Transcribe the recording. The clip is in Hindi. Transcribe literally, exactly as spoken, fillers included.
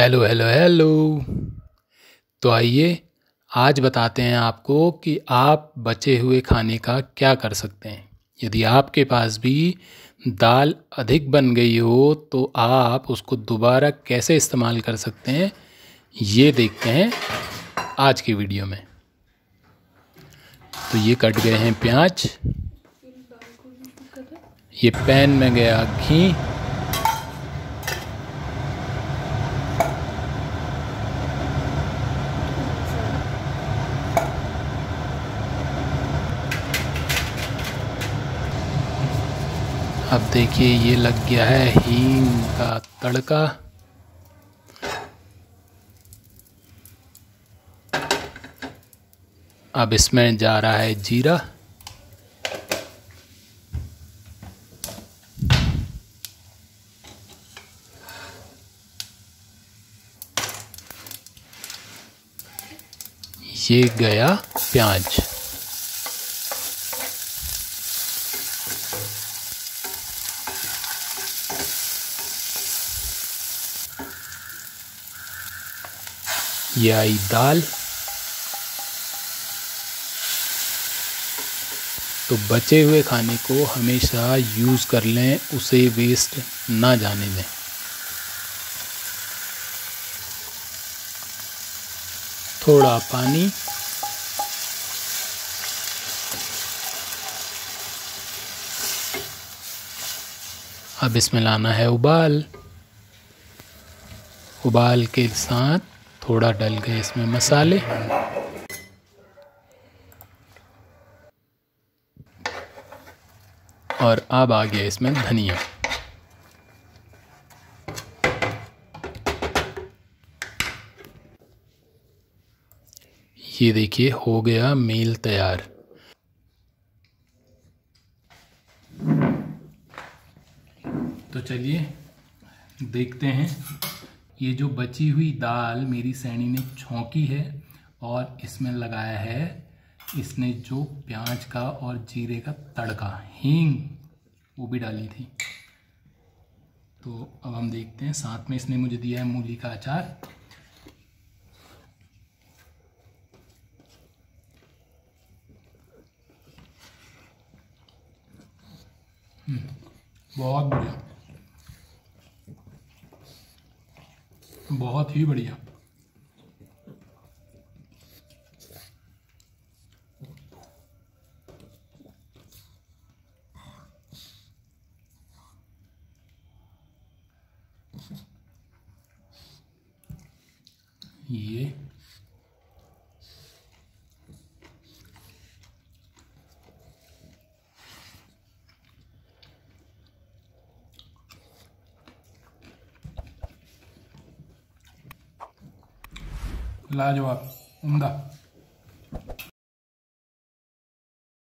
Hello hello hello. तो आइए आज बताते हैं आपको कि आप बचे हुए खाने का क्या कर सकते हैं। यदि आपके पास भी दाल अधिक बन गई हो तो आप उसको दोबारा कैसे इस्तेमाल कर सकते हैं, ये देखते हैं आज की वीडियो में। तो ये कट गए हैं प्याज, ये पैन में गया घी, अब देखिए ये लग गया है हींग का तड़का। अब इसमें जा रहा है जीरा, ये गया प्याज, ये आई दाल। तो बचे हुए खाने को हमेशा यूज़ कर लें, उसे वेस्ट ना जाने दें। थोड़ा पानी, अब इसमें लाना है उबाल। उबाल के साथ थोड़ा डल गए इसमें मसाले, और अब आ गया इसमें धनिया। ये देखिए हो गया मील तैयार। तो चलिए देखते हैं, ये जो बची हुई दाल मेरी सैनी ने छौंकी है और इसमें लगाया है इसने जो प्याज का और जीरे का तड़का, हींग वो भी डाली थी। तो अब हम देखते हैं, साथ में इसने मुझे दिया है मूली का अचार। बहुत बढ़िया, बहुत ही बढ़िया। ये लाजवाब, उम्दा।